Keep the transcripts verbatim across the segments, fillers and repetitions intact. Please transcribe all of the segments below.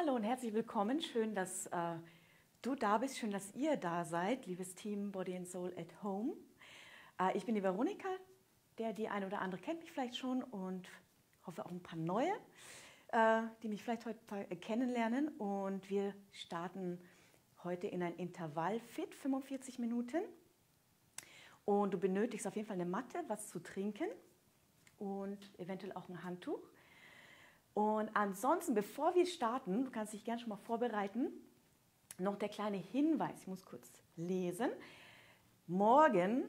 Hallo und herzlich willkommen. Schön, dass äh, du da bist. Schön, dass ihr da seid, liebes Team Body and Soul at Home. Äh, ich bin die Veronika, der die eine oder andere kennt mich vielleicht schon und hoffe auch ein paar neue, äh, die mich vielleicht heute kennenlernen. Und wir starten heute in ein Intervall-Fit, fünfundvierzig Minuten. Und du benötigst auf jeden Fall eine Matte, was zu trinken und eventuell auch ein Handtuch. Und ansonsten, bevor wir starten, du kannst dich gerne schon mal vorbereiten, noch der kleine Hinweis, ich muss kurz lesen. Morgen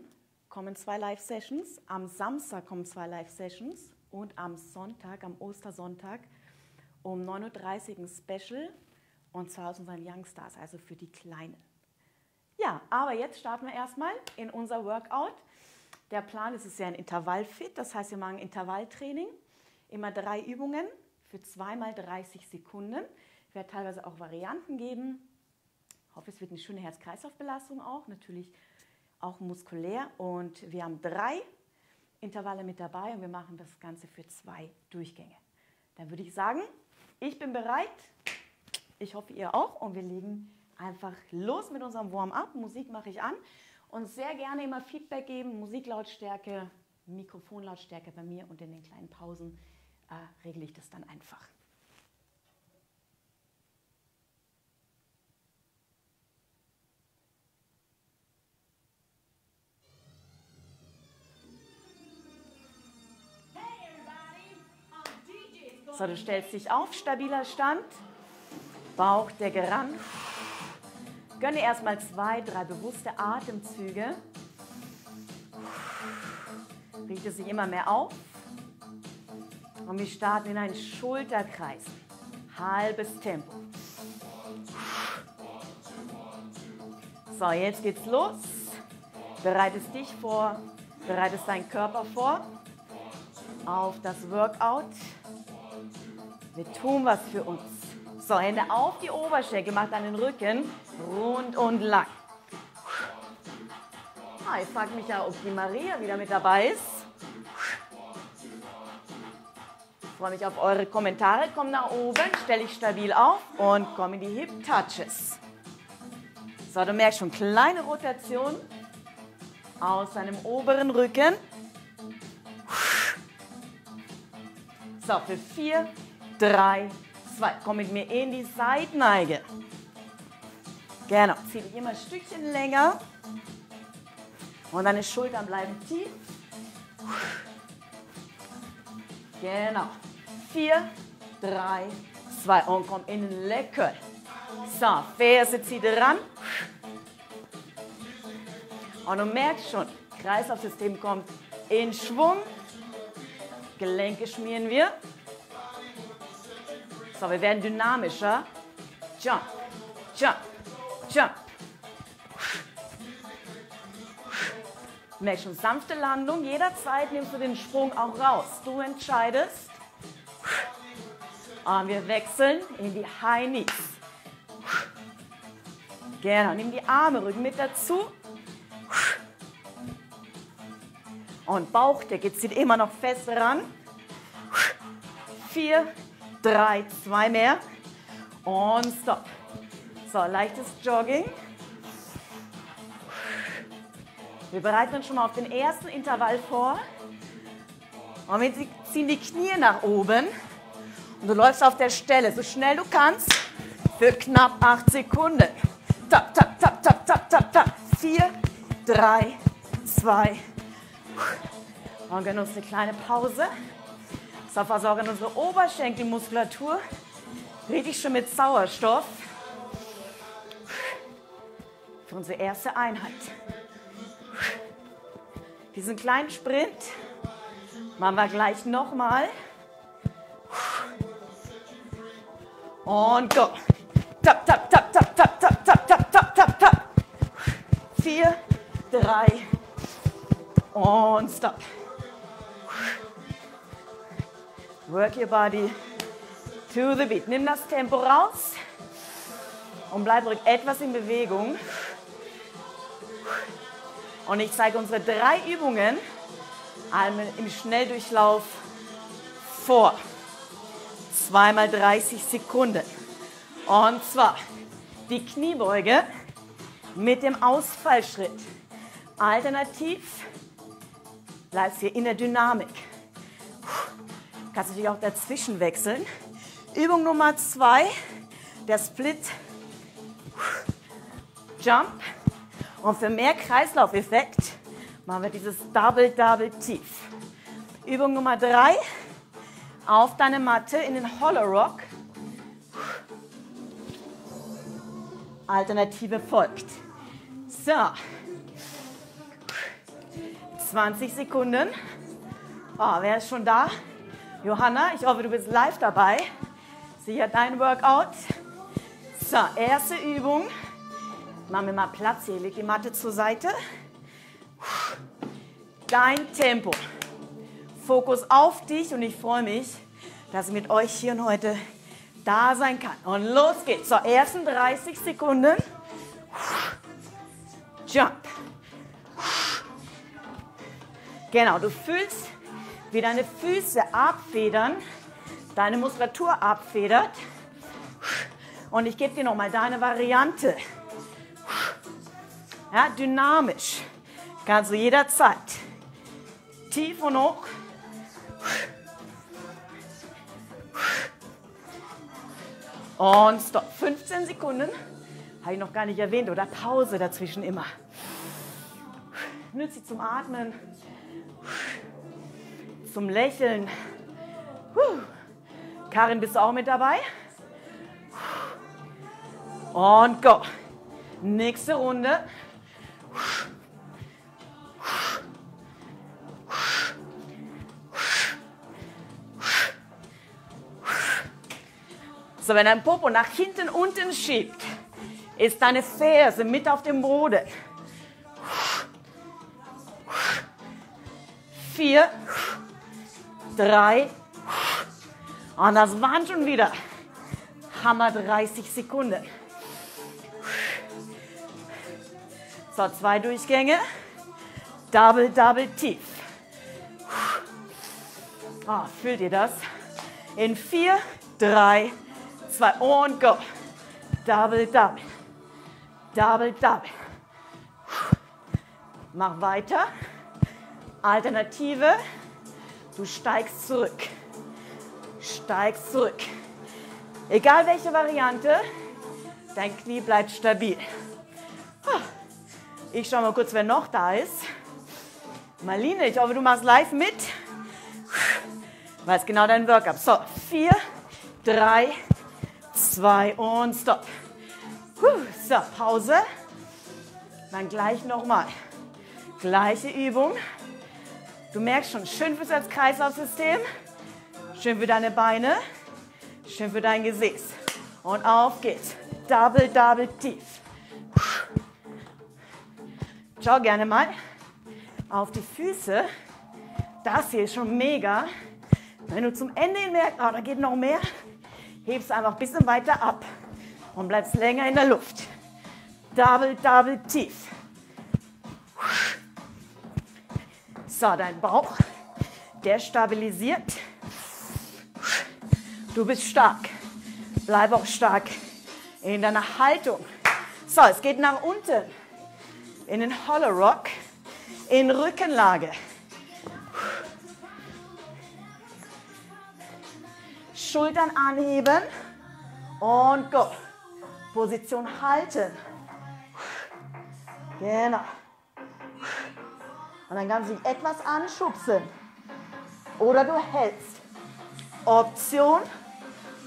kommen zwei Live-Sessions, am Samstag kommen zwei Live-Sessions und am Sonntag, am Ostersonntag um neun Uhr dreißig ein Special und zwar aus unseren Youngstars, also für die Kleinen. Ja, aber jetzt starten wir erstmal in unser Workout. Der Plan ist, es ist ja ein Intervallfit, das heißt, wir machen Intervalltraining, immer drei Übungen für zwei mal dreißig Sekunden. Ich werde teilweise auch Varianten geben. Ich hoffe, es wird eine schöne Herz-Kreislauf-Belastung auch, natürlich auch muskulär. Und wir haben drei Intervalle mit dabei und wir machen das Ganze für zwei Durchgänge. Dann würde ich sagen, ich bin bereit, ich hoffe, ihr auch. Und wir legen einfach los mit unserem Warm-up. Musik mache ich an und sehr gerne immer Feedback geben, Musiklautstärke, Mikrofonlautstärke bei mir und in den kleinen Pausen äh, regle ich das dann einfach. So, du stellst dich auf, stabiler Stand, Bauchdecke ran. Gönn dir erstmal zwei, drei bewusste Atemzüge. Richte sich immer mehr auf. Und wir starten in einen Schulterkreis. Halbes Tempo. So, jetzt geht's los. Bereitest dich vor, bereitest deinen Körper vor auf das Workout. Wir tun was für uns. So, Hände auf die Oberschenkel, mach deinen Rücken rund und lang. Ah, ich frage mich ja, ob die Maria wieder mit dabei ist. Ich freue mich auf eure Kommentare. Komm nach oben, stell dich stabil auf und komm in die Hip Touches. So, du merkst schon, kleine Rotation aus deinem oberen Rücken. So, für vier, drei, zwei. Komm mit mir in die Seitneige. Genau, zieh dich immer ein Stückchen länger. Und deine Schultern bleiben tief. Genau. vier, drei, zwei und komm in den Leg Curl. So, Ferse zieht ran. Und du merkst schon, Kreislaufsystem kommt in Schwung. Gelenke schmieren wir. So, wir werden dynamischer. Jump, jump, jump. Merk schon, sanfte Landung. Jederzeit nimmst du den Sprung auch raus. Du entscheidest. Und wir wechseln in die High Knees. Genau, nimm die Arme, Rücken mit dazu. Und Bauchdecke zieht immer noch fest ran. Vier, drei, zwei mehr. Und stopp. So, leichtes Jogging. Wir bereiten uns schon mal auf den ersten Intervall vor. Und wir ziehen die Knie nach oben. Und du läufst auf der Stelle, so schnell du kannst, für knapp acht Sekunden. Tap, tap, tap, tap, tap, tap, tap. vier, drei, zwei. Und gönnen uns eine kleine Pause. So, versorgen unsere Oberschenkelmuskulatur. Richtig schön mit Sauerstoff. Für unsere erste Einheit. Diesen kleinen Sprint machen wir gleich nochmal. Und go. Tap, tap, tap, tap, tap, tap, tap, tap, tap, tap, tap. Vier, drei und stop. Work your body to the beat. Nimm das Tempo raus und bleib ruhig etwas in Bewegung. Und ich zeige unsere drei Übungen im Schnelldurchlauf vor. zwei mal dreißig Sekunden. Und zwar die Kniebeuge mit dem Ausfallschritt. Alternativ bleibst hier in der Dynamik. Du kannst natürlich auch dazwischen wechseln. Übung Nummer zwei, der Split Jump. Und für mehr Kreislaufeffekt machen wir dieses Double Double tief. Übung Nummer drei, auf deine Matte in den Hollow Rock. Alternative folgt. So. zwanzig Sekunden. Oh, wer ist schon da? Johanna, ich hoffe, du bist live dabei. Sicher dein Workout. So, erste Übung. Machen wir mal Platz hier. Leg die Matte zur Seite. Dein Tempo. Fokus auf dich und ich freue mich, dass ich mit euch hier und heute da sein kann. Und los geht's. So, ersten dreißig Sekunden. Jump. Genau, du fühlst, wie deine Füße abfedern, deine Muskulatur abfedert. Und ich gebe dir nochmal deine Variante. Ja, dynamisch. Kannst du jederzeit. Tief und hoch. Und stopp. fünfzehn Sekunden. Habe ich noch gar nicht erwähnt. Oder Pause dazwischen immer. Nützlich zum Atmen. Zum Lächeln. Karin, bist du auch mit dabei? Und go. Nächste Runde. So, wenn dein Popo nach hinten unten schiebt, ist deine Ferse mit auf dem Boden. Vier, drei, und das waren schon wieder Hammer dreißig Sekunden. So, zwei Durchgänge. Double, double tief. Oh, fühlt ihr das? In vier, drei, zwei und go. Double, double. Double, double. Mach weiter. Alternative. Du steigst zurück. Steigst zurück. Egal welche Variante, dein Knie bleibt stabil. Ich schaue mal kurz, wer noch da ist. Marlene, ich hoffe, du machst live mit. Weiß genau dein Workout. So, vier, drei, zwei und stopp. So, Pause. Dann gleich nochmal. Gleiche Übung. Du merkst schon, schön fürs Herz-Kreislauf-System. Schön für deine Beine. Schön für dein Gesäß. Und auf geht's. Double, double tief. Schau gerne mal auf die Füße. Das hier ist schon mega. Wenn du zum Ende hin merkst, oh, da geht noch mehr, hebst einfach ein bisschen weiter ab und bleibst länger in der Luft. Double, double tief. So, dein Bauch, der stabilisiert. Du bist stark. Bleib auch stark in deiner Haltung. So, es geht nach unten. In den Hollow Rock, in Rückenlage. Schultern anheben und go. Position halten. Genau. Und dann kannst du dich etwas anschubsen. Oder du hältst. Option,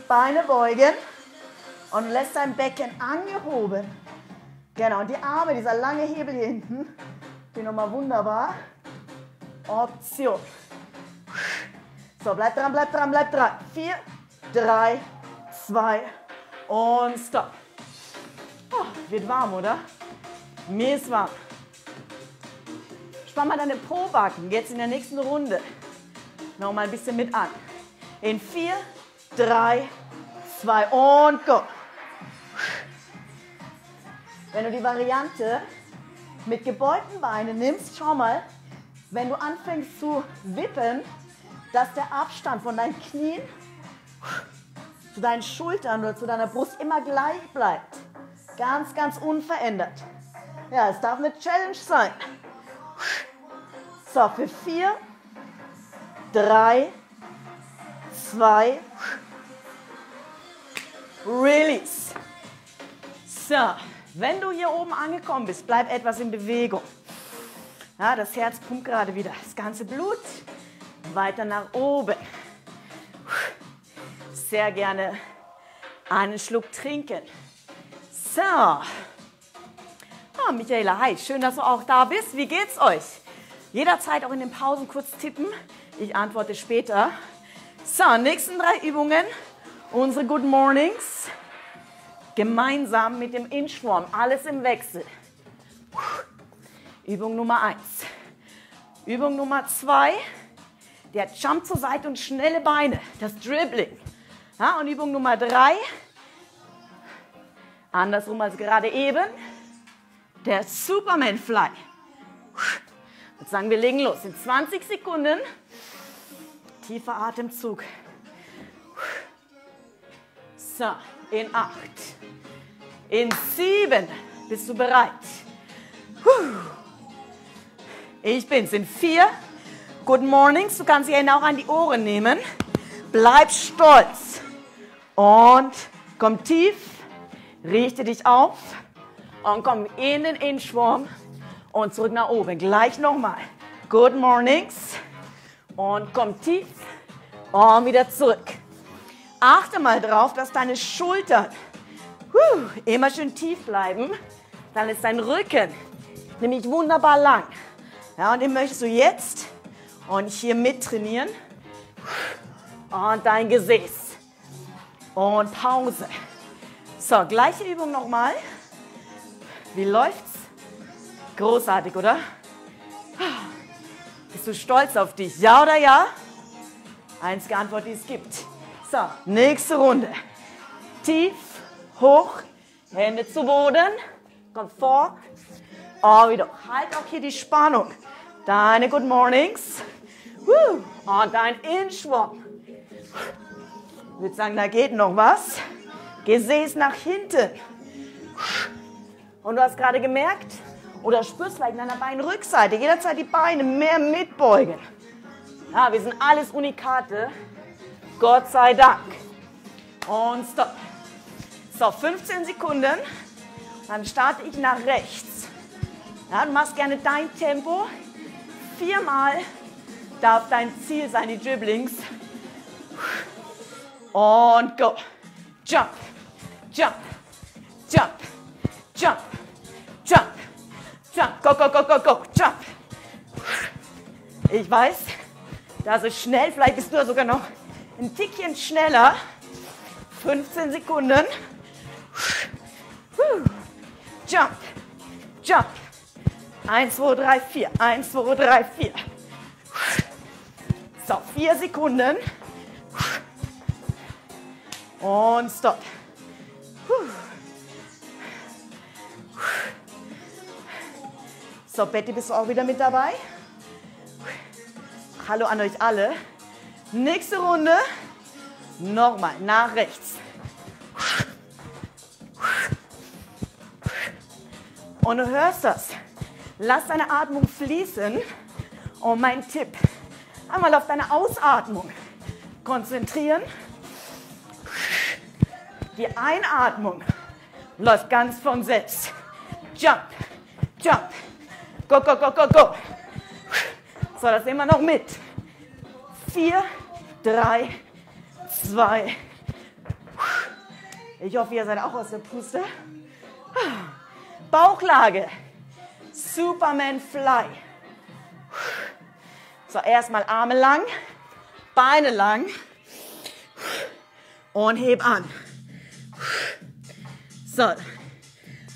Beine beugen und lässt dein Becken angehoben. Genau, und die Arme, dieser lange Hebel hier hinten, die nochmal wunderbar. Option. So, bleib dran, bleib dran, bleib dran. Vier, drei, zwei und stopp. Oh, wird warm, oder? Mir ist warm. Spann mal deine Pobacken, jetzt in der nächsten Runde. Nochmal ein bisschen mit an. In vier, drei, zwei und go. Wenn du die Variante mit gebeugten Beinen nimmst, schau mal, wenn du anfängst zu wippen, dass der Abstand von deinen Knien zu deinen Schultern oder zu deiner Brust immer gleich bleibt. Ganz, ganz unverändert. Ja, es darf eine Challenge sein. So, für vier, drei, zwei, release. So, wenn du hier oben angekommen bist, bleib etwas in Bewegung. Ja, das Herz pumpt gerade wieder. Das ganze Blut weiter nach oben. Sehr gerne einen Schluck trinken. So. Ah, Michaela, hi. Schön, dass du auch da bist. Wie geht's euch? Jederzeit auch in den Pausen kurz tippen. Ich antworte später. So, nächsten drei Übungen. Unsere Good Mornings. Gemeinsam mit dem Inchworm. Alles im Wechsel. Übung Nummer eins. Übung Nummer zwei, der Jump zur Seite und schnelle Beine, das Dribbling. Ja, und Übung Nummer drei, andersrum als gerade eben, der Superman Fly. Jetzt sagen wir, legen los. In zwanzig Sekunden, tiefer Atemzug. So, in acht, in sieben, bist du bereit? Ich bin's. In vier Good Mornings. Du kannst die Hände auch an die Ohren nehmen. Bleib stolz. Und komm tief. Richte dich auf. Und komm in den Inchworm. Und zurück nach oben. Gleich nochmal. Good Mornings. Und komm tief. Und wieder zurück. Achte mal drauf, dass deine Schultern huh, immer schön tief bleiben. Dann ist dein Rücken nämlich wunderbar lang. Ja, und den möchtest du jetzt und hier mit trainieren. Und dein Gesäß. Und Pause. So, gleiche Übung nochmal. Wie läuft's? Großartig, oder? Bist du stolz auf dich? Ja oder ja? Einzige Antwort, die es gibt. So, nächste Runde. Tief, hoch, Hände zu Boden. Komm vor. Oh, wieder. Halt auch hier die Spannung. Deine Good Mornings. Und dein Inchworm. Ich würde sagen, da geht noch was. Gesäß nach hinten. Und du hast gerade gemerkt, oder spürst vielleicht in deiner Beinrückseite, jederzeit die Beine mehr mitbeugen. Ja, wir sind alles Unikate. Gott sei Dank. Und stopp. So, fünfzehn Sekunden. Dann starte ich nach rechts. Ja, du machst gerne dein Tempo. Viermal darf dein Ziel sein, die Dribblings. Und go. Jump, jump, jump, jump, jump, jump. Go, go, go, go, go, jump. Ich weiß, das ist schnell. Vielleicht bist du ja sogar noch ein Tickchen schneller. fünfzehn Sekunden. Jump, jump. eins, zwei, drei, vier. eins, zwei, drei, vier. So, vier Sekunden. Und stopp. So, Betty, bist du auch wieder mit dabei? Hallo an euch alle. Nächste Runde. Nochmal, nach rechts. Und du hörst das. Lass deine Atmung fließen. Und mein Tipp, einmal auf deine Ausatmung konzentrieren. Die Einatmung läuft ganz von selbst. Jump, jump, go, go, go, go, go. So, das nehmen wir noch mit. Vier, drei, zwei. Ich hoffe, ihr seid auch aus der Puste. Bauchlage. Superman Fly. So, erstmal Arme lang, Beine lang und heb an. So,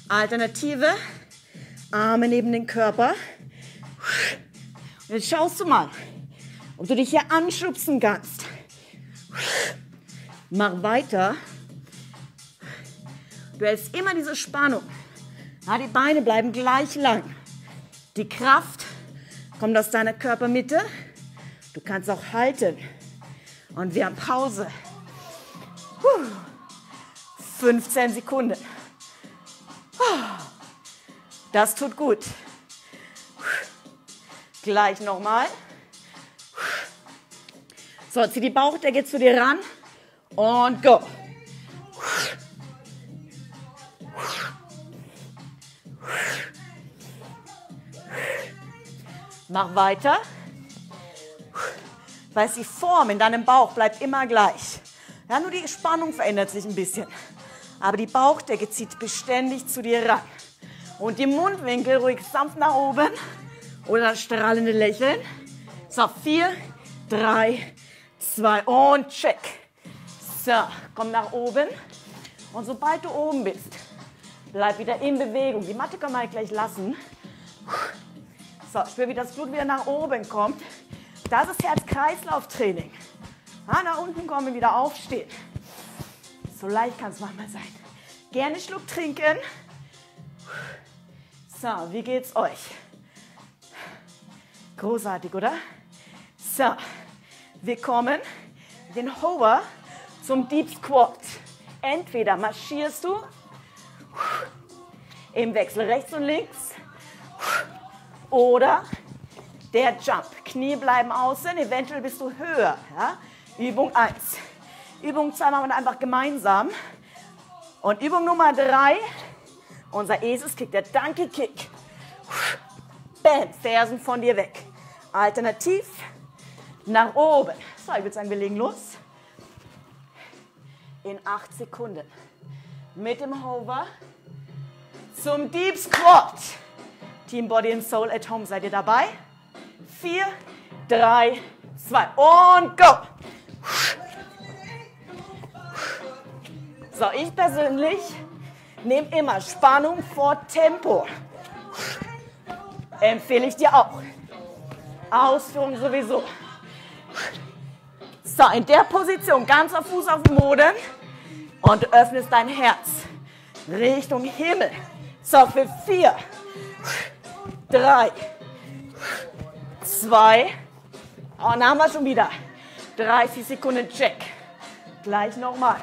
Alternative, Arme neben den Körper. Jetzt schaust du mal, ob du dich hier anschubsen kannst. Mach weiter. Du hältst immer diese Spannung. Ja, die Beine bleiben gleich lang. Die Kraft kommt aus deiner Körpermitte. Du kannst auch halten. Und wir haben Pause. fünfzehn Sekunden. Das tut gut. Gleich nochmal. So, zieh die Bauchdecke zu dir ran und go. Mach weiter. Weißt, die Form in deinem Bauch bleibt immer gleich. Ja, nur die Spannung verändert sich ein bisschen. Aber die Bauchdecke zieht beständig zu dir ran. Und die Mundwinkel ruhig sanft nach oben. Oder das strahlende Lächeln. So, vier, drei, zwei und check. So, komm nach oben. Und sobald du oben bist, bleib wieder in Bewegung. Die Matte kann man gleich lassen. So, spür, wie das Blut wieder nach oben kommt. Das ist Herz-Kreislauf-Training. Ah, nach unten kommen, wieder aufstehen. So leicht kann es manchmal sein. Gerne einen Schluck trinken. So, wie geht's euch? Großartig, oder? So, wir kommen den Hover zum Deep Squat. Entweder marschierst du im Wechsel rechts und links oder der Jump. Knie bleiben außen, eventuell bist du höher. Ja? Übung eins. Übung zwei machen wir einfach gemeinsam. Und Übung Nummer drei, unser Eselskick, der Donkey Kick. Bam, Fersen von dir weg. Alternativ nach oben. So, ich würde sagen, wir legen los. In acht Sekunden. Mit dem Hover zum Deep Squat. Team Body and Soul at Home, seid ihr dabei? Vier, drei, zwei und go! So, ich persönlich nehme immer Spannung vor Tempo. Empfehle ich dir auch. Ausführung sowieso. So, in der Position, ganzer Fuß auf dem Boden und öffnest dein Herz Richtung Himmel. So, für vier, drei, zwei, und dann haben wir schon wieder dreißig Sekunden Check. Gleich nochmal.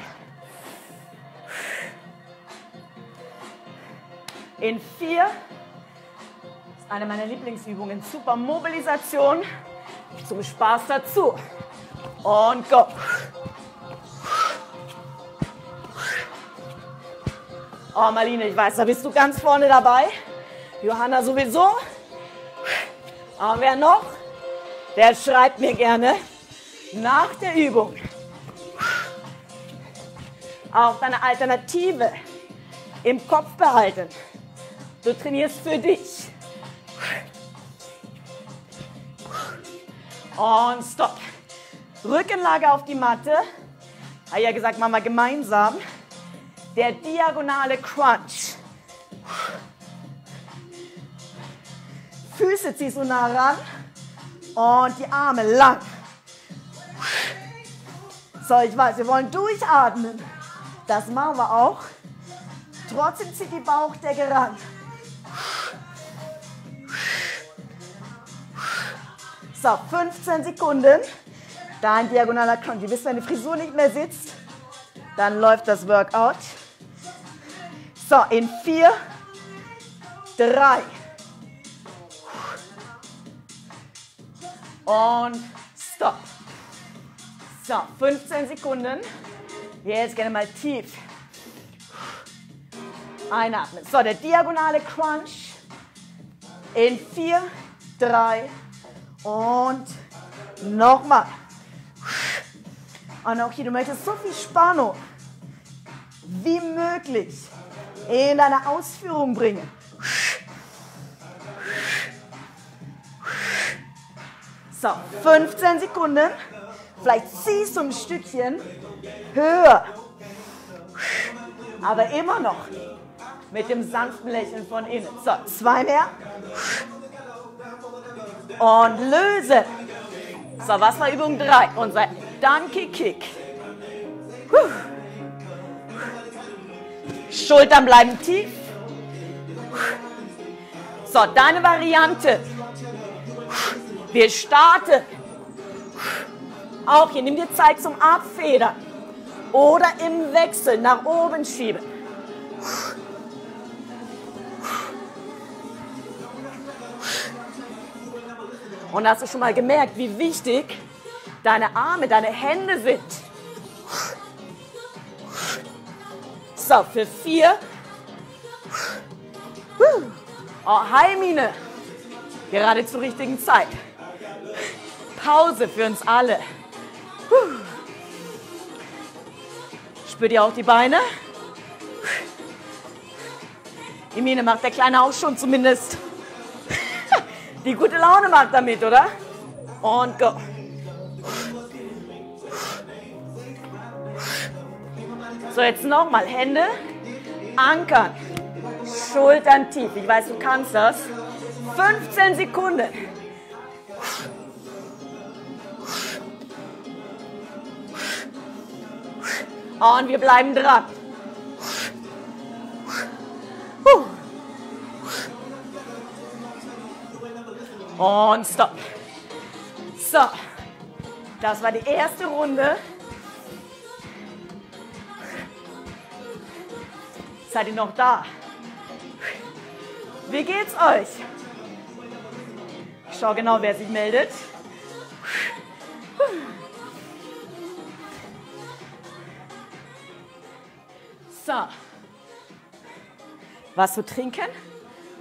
In vier, das ist eine meiner Lieblingsübungen, super Mobilisation, zum Spaß dazu. Und go. Oh Marlene, ich weiß, da bist du ganz vorne dabei. Johanna sowieso. Und wer noch? Der schreibt mir gerne nach der Übung auch deine Alternative im Kopf behalten. Du trainierst für dich. Und stopp. Rückenlage auf die Matte. Hat ja gesagt, machen wir gemeinsam. Der diagonale Crunch. Füße ziehst du nah ran. Und die Arme lang. So, ich weiß, wir wollen durchatmen. Das machen wir auch. Trotzdem zieht die Bauchdecke ran. So, fünfzehn Sekunden. Dein diagonaler Crunch. Ihr wisst, wenn die Frisur nicht mehr sitzt, dann läuft das Workout. So, in vier, drei. Und stopp. So, fünfzehn Sekunden. Jetzt gerne mal tief einatmen. So, der diagonale Crunch. In vier, drei und nochmal. Und auch hier, du möchtest so viel Spannung wie möglich in deine Ausführung bringen. So, fünfzehn Sekunden. Vielleicht ziehst du ein Stückchen höher. Aber immer noch mit dem sanften Lächeln von innen. So, zwei mehr. Und löse. So, was war Übung drei? Unser Donkey Kick. Schultern bleiben tief. So, deine Variante. Wir starten. Auch hier, nimm dir Zeit zum Abfedern. oder im Wechsel nach oben schiebe. Und hast du schon mal gemerkt, wie wichtig deine Arme, deine Hände sind? So, für vier. Oh, hi Mine. Gerade zur richtigen Zeit. Pause für uns alle. Spürt ihr auch die Beine? Die Mine macht der Kleine auch schon zumindest. Die gute Laune macht damit, oder? Und go. So, jetzt nochmal. Hände ankern. Schultern tief. Ich weiß, du kannst das. fünfzehn Sekunden. Und wir bleiben dran. Und stopp. So, das war die erste Runde. Seid ihr noch da? Wie geht's euch? Ich schau genau, wer sich meldet. So, was zu trinken?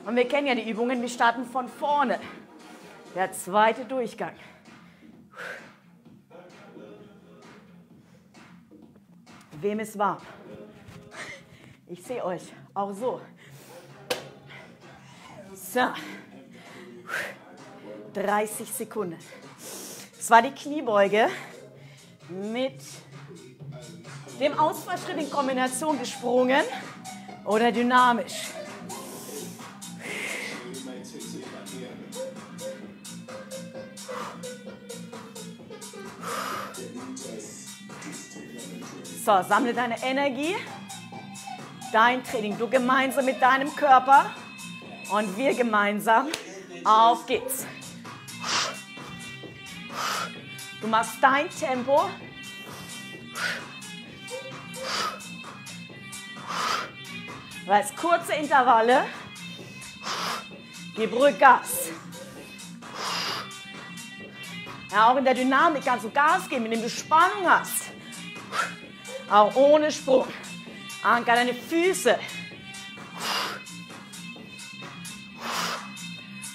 Und wir kennen ja die Übungen, wir starten von vorne. Der zweite Durchgang. Wem ist warm? Ich sehe euch, auch so. So. dreißig Sekunden. Das war die Kniebeuge mit dem Ausfallschritt in Kombination gesprungen oder dynamisch. So, sammle deine Energie, dein Training, du gemeinsam mit deinem Körper und wir gemeinsam. Auf geht's. Du machst dein Tempo. Weil es kurze Intervalle. Gib ruhig Gas. Ja, auch in der Dynamik kannst du Gas geben, indem du Spannung hast. Auch ohne Sprung. Anker deine Füße.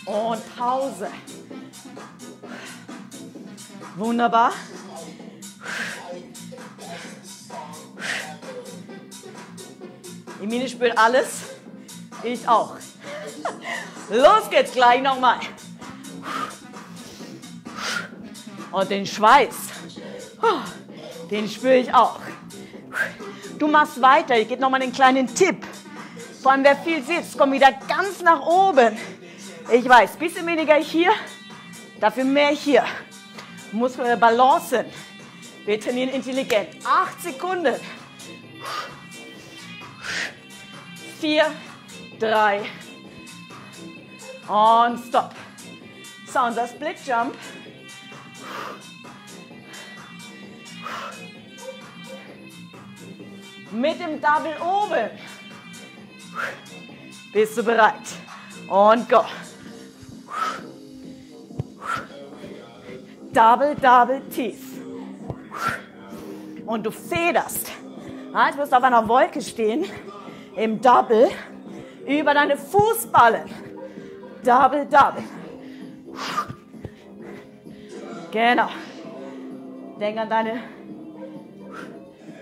Und Pause. Wunderbar. Die Mine spürt alles. Ich auch. Los geht's gleich nochmal. Und den Schweiß, den spüre ich auch. Du machst weiter. Ich gebe nochmal einen kleinen Tipp. Vor allem, wer viel sitzt, komm wieder ganz nach oben. Ich weiß, ein bisschen weniger hier, dafür mehr hier. Muss man balancen. Wir trainieren intelligent. Acht Sekunden. Vier, drei und stopp. So, unser Split Jump. Mit dem Double oben. Bist du bereit? Und go. Double, double, tief. Und du federst. Jetzt wirst du auf einer Wolke stehen. Im Double. Über deine Fußballen. Double, double. Genau. Denk an deine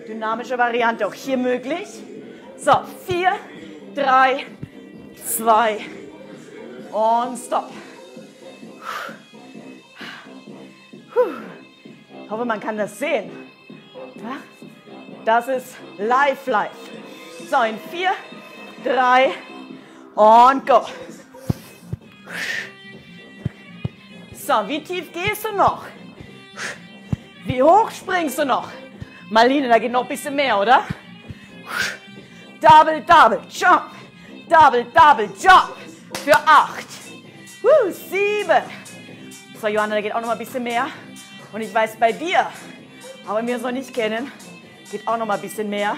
dynamische Variante. Auch hier möglich. So, vier, drei, zwei und stopp. Ich hoffe, man kann das sehen. Das ist live, live. So, in vier, drei und go. So, wie tief gehst du noch? Wie hoch springst du noch? Marlene, da geht noch ein bisschen mehr, oder? Double, double, jump. Double, double, jump. Für acht. Uh, sieben. So, Johanna, da geht auch noch mal ein bisschen mehr. Und ich weiß bei dir, aber wir uns noch nicht kennen, Geht auch noch mal ein bisschen mehr.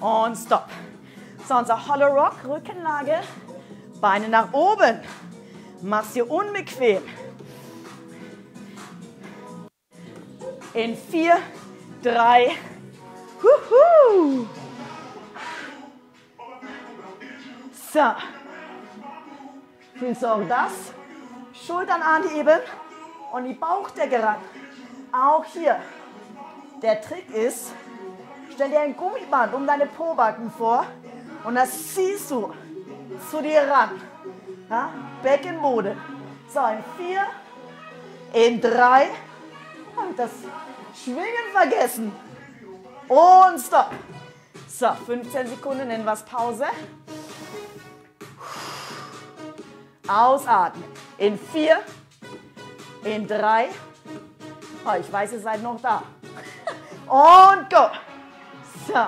Und stopp. So, unser Hollow Rock, Rückenlage, Beine nach oben. Mach's dir unbequem. In vier, drei, huhu. So. Fühlst du auch das? Schultern anheben und die Bauchdecke ran. Auch hier. Der Trick ist, stell dir ein Gummiband um deine Pobacken vor und das ziehst du zu dir ran. Ja? Beckenboden. So, in vier, in drei. Habe ich das Schwingen vergessen. Und stopp. So, fünfzehn Sekunden, nennen wir es Pause. Ausatmen. In vier, in drei. Oh, ich weiß, ihr seid noch da. Und go. So.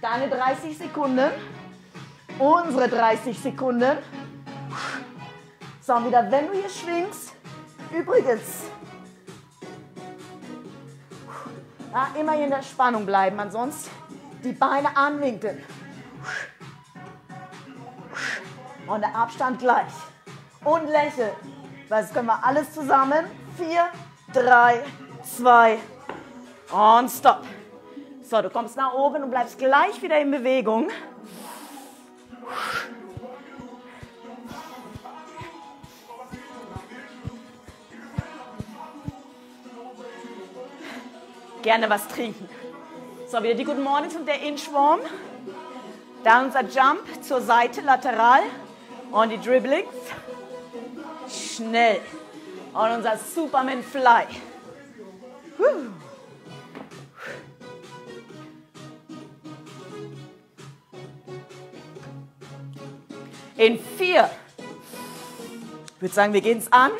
Deine dreißig Sekunden. Unsere dreißig Sekunden. So, und wieder, wenn du hier schwingst. Übrigens. Ja, immer hier in der Spannung bleiben. Ansonsten die Beine anwinkeln. Und der Abstand gleich. Und lächeln. Das können wir alles zusammen. Vier, drei, zwei und stopp. So, du kommst nach oben und bleibst gleich wieder in Bewegung. Gerne was trinken. So, wieder die Good Mornings und der Inchworm. Dann unser Jump zur Seite, lateral. Und die Dribblings. Schnell. Und unser Superman Fly. Huh. In vier. Ich würde sagen, wir gehen es an.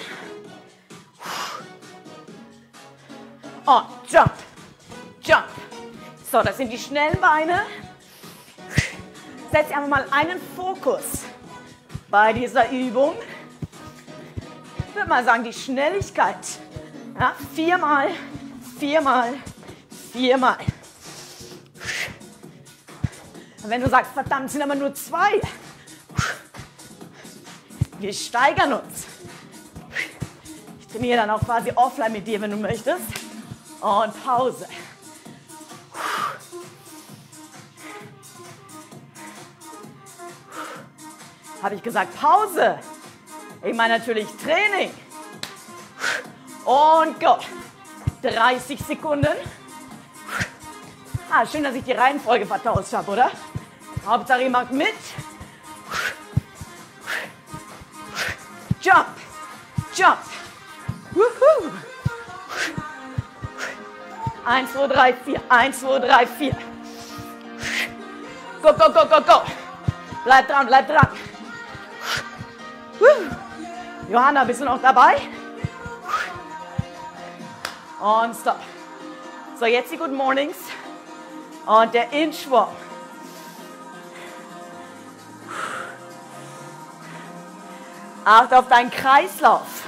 Und Jump. Jump. So, das sind die schnellen Beine. Setz einfach mal einen Fokus bei dieser Übung. Ich würde mal sagen, die Schnelligkeit. Ja, viermal, viermal, viermal. Und wenn du sagst, verdammt, sind aber nur zwei. Wir steigern uns. Ich trainiere dann auch quasi offline mit dir, wenn du möchtest. Und Pause. Habe ich gesagt, Pause. Ich meine natürlich Training. Und go. dreißig Sekunden. Ah, schön, dass ich die Reihenfolge vertauscht habe, oder? Hauptsache, ihr macht mit. Jump. Jump. Wuhu. eins, zwei, drei, vier. eins, zwei, drei, vier. Go, go, go, go, go. Bleib dran, bleib dran. Johanna, bist du noch dabei? Und stopp. So, jetzt die Good Mornings. Und der Inchworm. Achte auf deinen Kreislauf.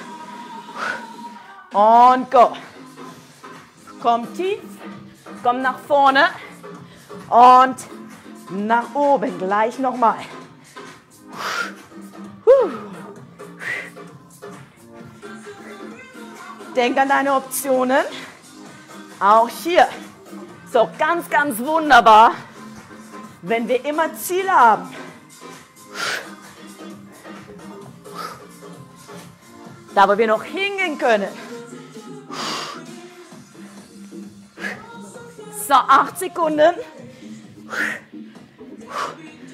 Und go. Komm tief. Komm nach vorne. Und nach oben. Gleich nochmal. Denk an deine Optionen. Auch hier. So, ganz, ganz wunderbar, wenn wir immer Ziele haben. Da, wo wir noch hingehen können. So, acht Sekunden.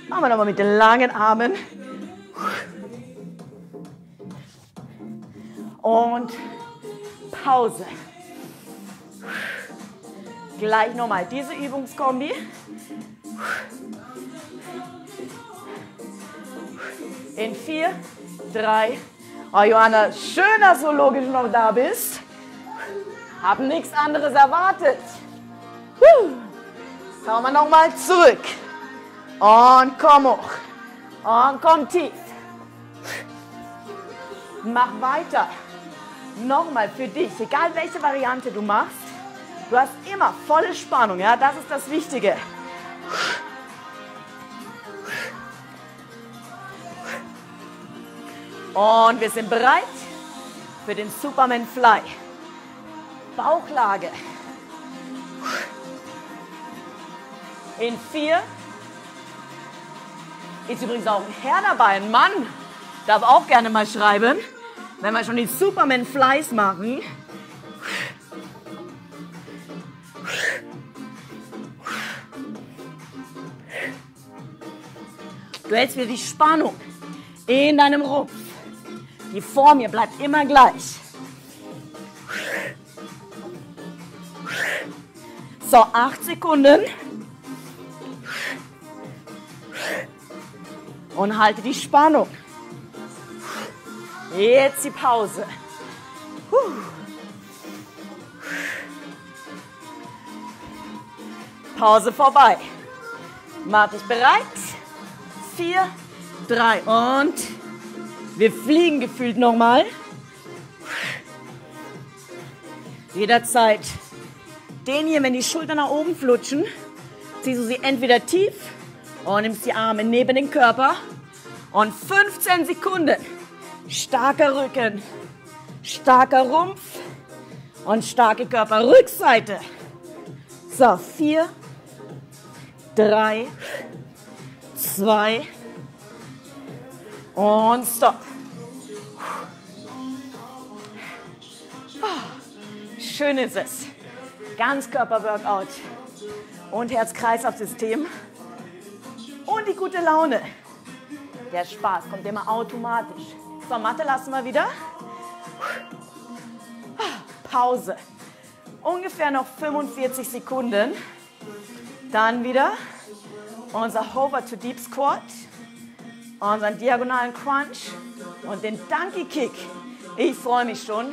Machen wir nochmal mit den langen Armen. Und Pause. Gleich nochmal diese Übungskombi. In vier, drei. Oh, Johanna, schön, dass du logisch noch da bist. Hab nichts anderes erwartet. Schauen wir nochmal zurück. Und komm hoch. Und komm tief. Mach weiter. nochmal für dich, egal welche Variante du machst, du hast immer volle Spannung, ja, das ist das Wichtige. Und wir sind bereit für den Superman Fly. Bauchlage. In vier. Ist übrigens auch ein Herr dabei, ein Mann. Darf auch gerne mal schreiben, wenn wir schon die Superman Flies machen. Du hältst wieder die Spannung in deinem Rumpf. Die Form hier bleibt immer gleich. So, acht Sekunden. Und halte die Spannung. Jetzt die Pause. Pause vorbei. Mach dich bereit. Vier, drei und wir fliegen gefühlt nochmal. Jederzeit. Den hier, wenn die Schultern nach oben flutschen, ziehst du sie entweder tief und nimmst die Arme neben den Körper. Und fünfzehn Sekunden. Starker Rücken, starker Rumpf und starke Körperrückseite. So, vier, drei, zwei und stopp. Schön ist es. Ganzkörper-Workout und Herz-Kreislauf-System und die gute Laune. Der Spaß kommt immer automatisch. So, Matte lassen wir wieder. Pause. Ungefähr noch fünfundvierzig Sekunden. Dann wieder unser Hover to Deep Squat, unseren diagonalen Crunch und den Donkey Kick. Ich freue mich schon.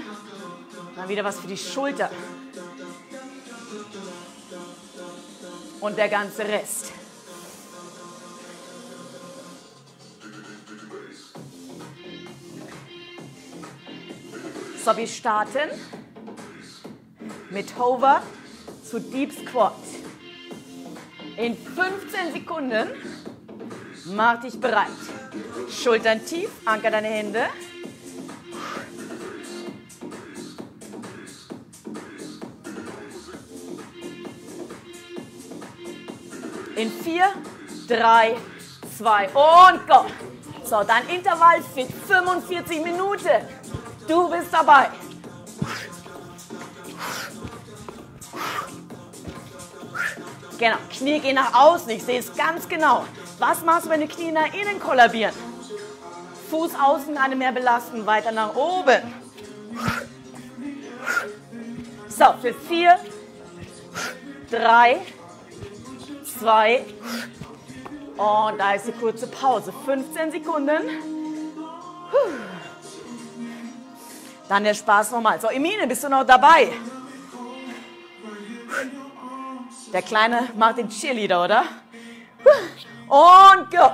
Dann wieder was für die Schulter. Und der ganze Rest. So, wir starten mit Hover zu Deep Squat. In fünfzehn Sekunden mach dich bereit. Schultern tief, anker deine Hände. In vier, drei, zwei und go. So, dein Intervall fit fünfundvierzig Minuten. Du bist dabei. Genau, Knie gehen nach außen. Ich sehe es ganz genau. Was machst du, wenn die Knie nach innen kollabieren? Fuß außen, eine mehr belasten, weiter nach oben. So, für vier, drei, zwei und da ist die kurze Pause. fünfzehn Sekunden. Dann der Spaß nochmal. So, Emine, bist du noch dabei? Der Kleine macht den Cheerleader, oder? Und go!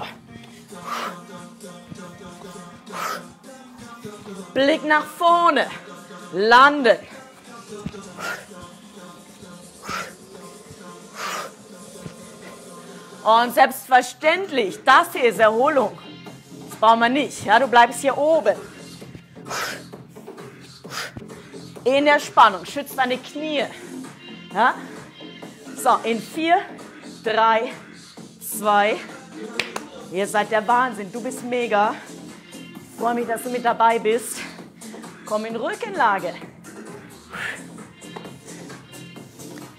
Blick nach vorne. Landen. Und selbstverständlich, das hier ist Erholung. Das brauchen wir nicht. Ja, du bleibst hier oben. In der Spannung. Schützt deine Knie. Ja? So, in vier, drei, zwei. Ihr seid der Wahnsinn. Du bist mega. Ich freue mich, dass du mit dabei bist. Komm in Rückenlage.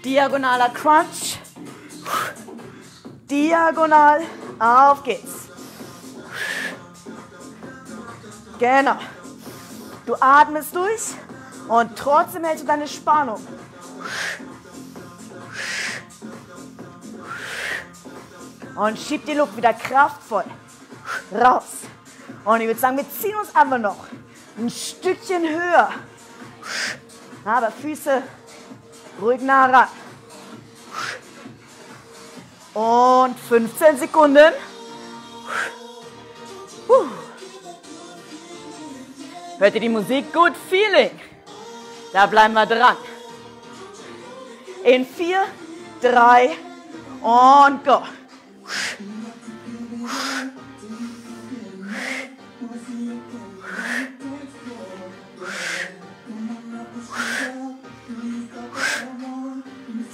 Diagonaler Crunch. Diagonal, auf geht's. Genau. Du atmest durch und trotzdem hältst du deine Spannung. Und schieb die Luft wieder kraftvoll raus. Und ich würde sagen, wir ziehen uns einfach noch ein Stückchen höher. Aber Füße ruhig nah ran. Und fünfzehn Sekunden. Hört ihr die Musik? Good Feeling. Da bleiben wir dran. In vier, drei und go.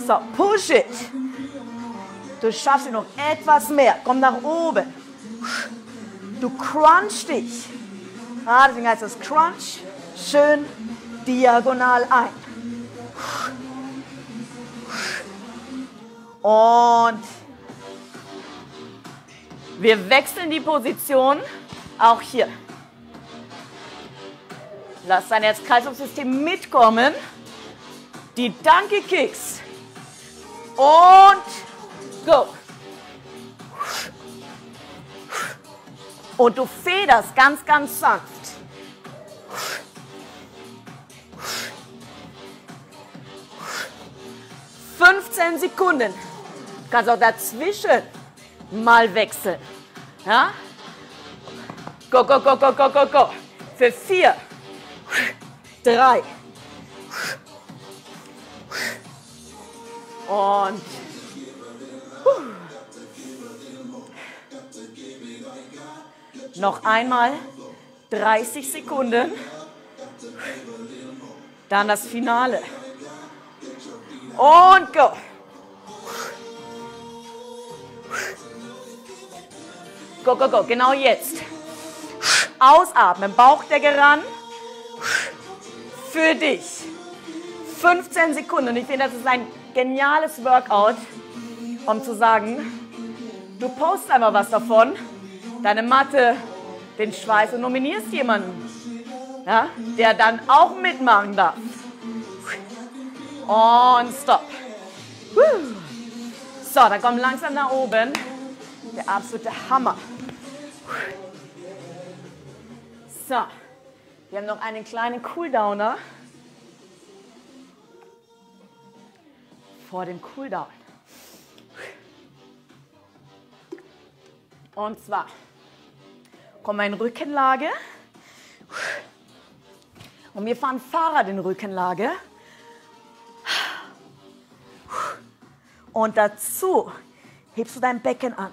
So, push it. Du schaffst ihn um etwas mehr. Komm nach oben. Du crunch dich. Ah, deswegen heißt das Crunch. Schön diagonal ein. Und wir wechseln die Position auch hier. Lass dein Herz-Kreislauf-System mitkommen. Die Danke-Kicks. Und go. Und du federst ganz, ganz sanft. fünfzehn Sekunden. Du kannst auch dazwischen mal wechseln. Ja? Go, go, go, go, go, go, go. Für vier, drei. Und huh. Noch einmal dreißig Sekunden, dann das Finale und go. Go, go, go, genau jetzt. Ausatmen, Bauchdecke ran, für dich. fünfzehn Sekunden, ich finde, das ist ein geniales Workout, um zu sagen, du postest einmal was davon, deine Matte, den Schweiß und nominierst jemanden, ja, der dann auch mitmachen darf. Und stop. So, dann komm langsam nach oben. Der absolute Hammer. So, wir haben noch einen kleinen Cooldowner. Vor dem Cooldown. Und zwar kommen wir in Rückenlage und wir fahren Fahrrad in Rückenlage und dazu hebst du dein Becken an.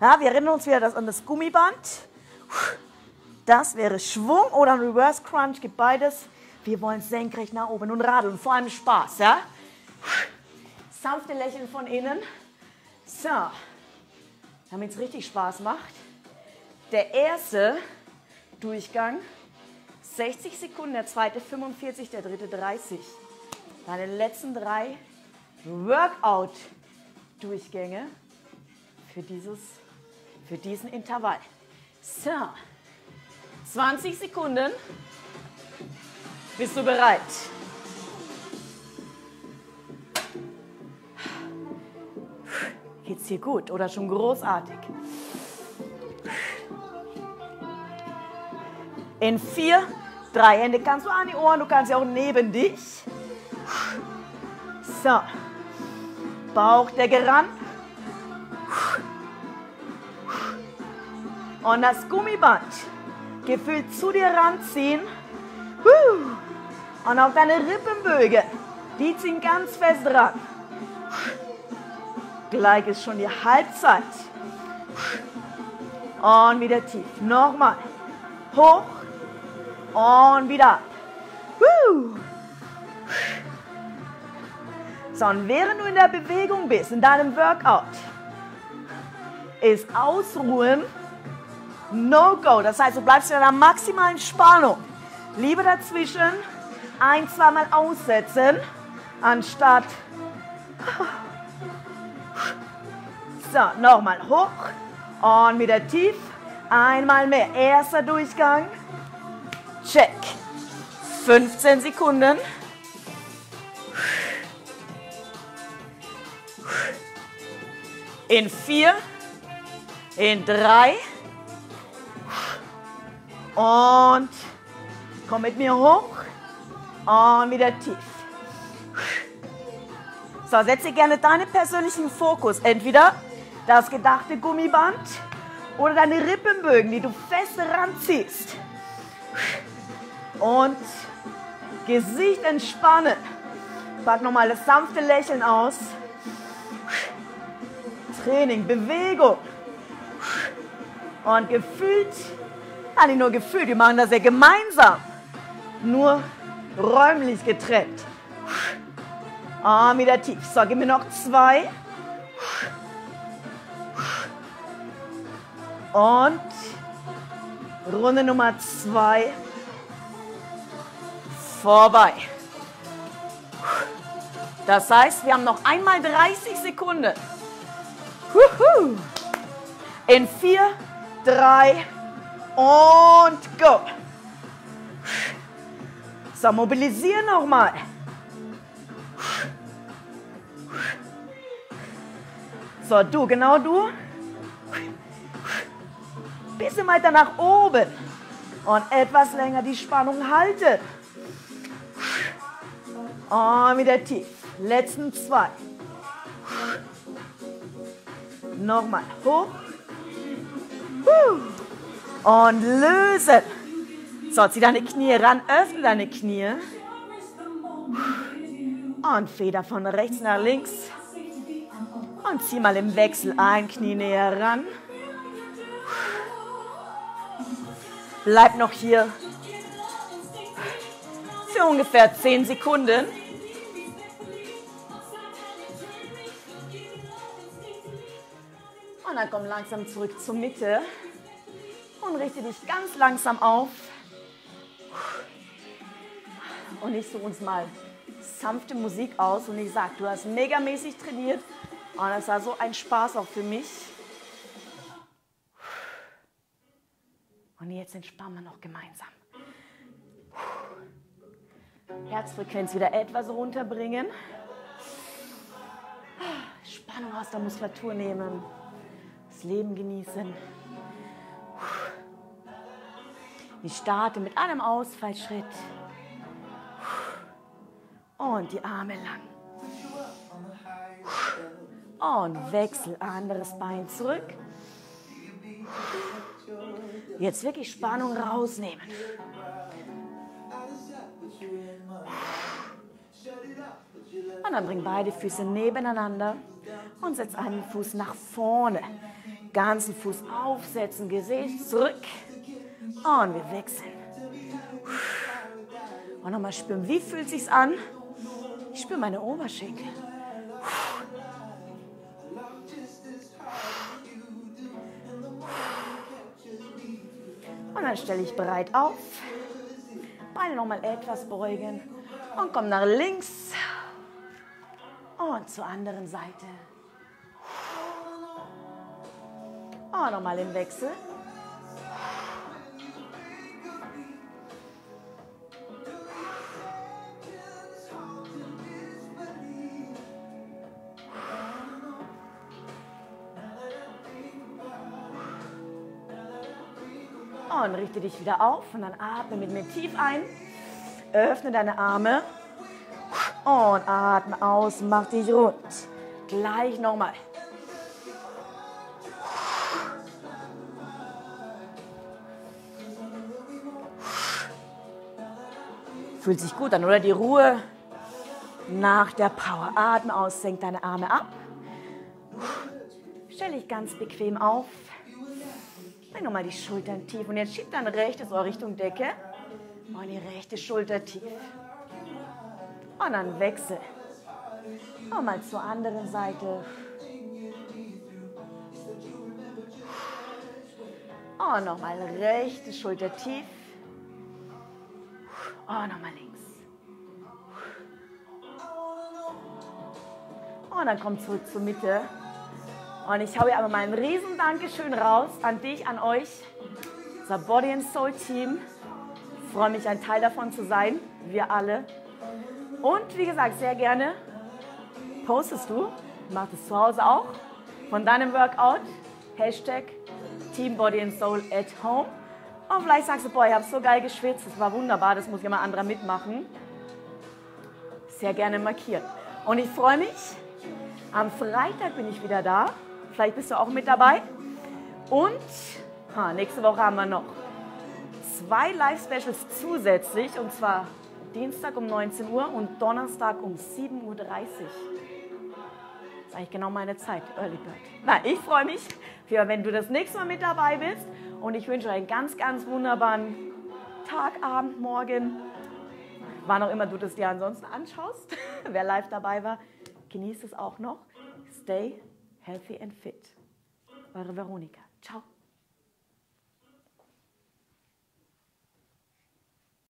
Ja, wir erinnern uns wieder das an das Gummiband. Das wäre Schwung oder ein Reverse Crunch, gibt beides. Wir wollen senkrecht nach oben und radeln, vor allem Spaß, ja? Sanfte Lächeln von innen. So, damit es richtig Spaß macht. Der erste Durchgang, sechzig Sekunden, der zweite fünfundvierzig, der dritte dreißig. Deine letzten drei Workout-Durchgänge für, dieses, für diesen Intervall. So, zwanzig Sekunden. Bist du bereit? Geht's hier gut oder schon großartig? In vier, drei Hände kannst du an die Ohren, du kannst ja auch neben dich. So, Bauchdecke ran. Und das Gummiband gefühlt zu dir ranziehen. Und auch deine Rippenbögen, die ziehen ganz fest ran. Gleich ist schon die Halbzeit. Und wieder tief. Nochmal. Hoch. Und wieder ab. So, und während du in der Bewegung bist, in deinem Workout, ist Ausruhen No-Go. Das heißt, du bleibst in einer maximalen Spannung. Lieber dazwischen ein-, zweimal aussetzen, anstatt... So, nochmal hoch und wieder tief. Einmal mehr. Erster Durchgang. Check. fünfzehn Sekunden. In vier, in drei und komm mit mir hoch und wieder tief. So, setze gerne deinen persönlichen Fokus. Entweder das gedachte Gummiband oder deine Rippenbögen, die du fest ranziehst. Und Gesicht entspannen. Pack nochmal das sanfte Lächeln aus. Training, Bewegung. Und gefühlt, ja nicht nur gefühlt, wir machen das ja gemeinsam. Nur räumlich getrennt. Arm wieder tief. So, gib mir noch zwei. Und Runde Nummer zwei vorbei. Das heißt, wir haben noch einmal dreißig Sekunden. In vier, drei und go. So, mobilisier nochmal. So, du, genau du. Bisschen weiter nach oben. Und etwas länger die Spannung halten. Und wieder tief. Letzten zwei. Nochmal hoch. Und lösen. So, zieh deine Knie ran, öffne deine Knie. Und Feder von rechts nach links. Und zieh mal im Wechsel ein Knie näher ran. Bleib noch hier für ungefähr zehn Sekunden. Und dann komm langsam zurück zur Mitte und richte dich ganz langsam auf. Und ich suche uns mal sanfte Musik aus und ich sage, du hast megamäßig trainiert und das war so ein Spaß auch für mich. Und jetzt entspannen wir noch gemeinsam. Herzfrequenz wieder etwas runterbringen. Spannung aus der Muskulatur nehmen. Das Leben genießen. Ich starte mit einem Ausfallschritt. Und die Arme lang. Und wechsel anderes Bein zurück. Jetzt wirklich Spannung rausnehmen. Und dann bring beide Füße nebeneinander und setz einen Fuß nach vorne. Ganzen Fuß aufsetzen, Gesäß zurück. Und wir wechseln. Und nochmal spüren, wie fühlt es sich an? Ich spüre meine Oberschenkel. Und dann stelle ich breit auf. Beine nochmal etwas beugen. Und komm nach links. Und zur anderen Seite. Und nochmal im Wechsel. Und richte dich wieder auf und dann atme mit mir tief ein. Öffne deine Arme und atme aus, mach dich rund. Gleich nochmal. Fühlt sich gut an, oder? Die Ruhe nach der Power. Atme aus, senk deine Arme ab. Stell dich ganz bequem auf. Bring nochmal die Schultern tief und jetzt schiebt dein rechtes Ohr Richtung Decke und die rechte Schulter tief. Und dann wechsel. Komm mal zur anderen Seite. Und nochmal rechte Schulter tief. Und nochmal links. Und dann komm zurück zur Mitte. Und ich habe aber mal ein riesen Dankeschön raus an dich, an euch, unser Body and Soul Team. Ich freue mich, ein Teil davon zu sein, wir alle. Und wie gesagt, sehr gerne postest du, machst es zu Hause auch, von deinem Workout, Hashtag Team Body and Soul at Home. Und vielleicht sagst du, boah, ich habe so geil geschwitzt, das war wunderbar, das muss ja mal anderer mitmachen. Sehr gerne markieren. Und ich freue mich, am Freitag bin ich wieder da. Vielleicht bist du auch mit dabei. Und ha, nächste Woche haben wir noch zwei Live-Specials zusätzlich. Und zwar Dienstag um neunzehn Uhr und Donnerstag um sieben Uhr dreißig. Das ist eigentlich genau meine Zeit, Early Bird. Na, ich freue mich, für, wenn du das nächste Mal mit dabei bist. Und ich wünsche euch einen ganz, ganz wunderbaren Tag, Abend, Morgen. Wann auch immer du das dir ansonsten anschaust. Wer live dabei war, genießt es auch noch. Stay healthy and fit. Eure Veronika. Ciao.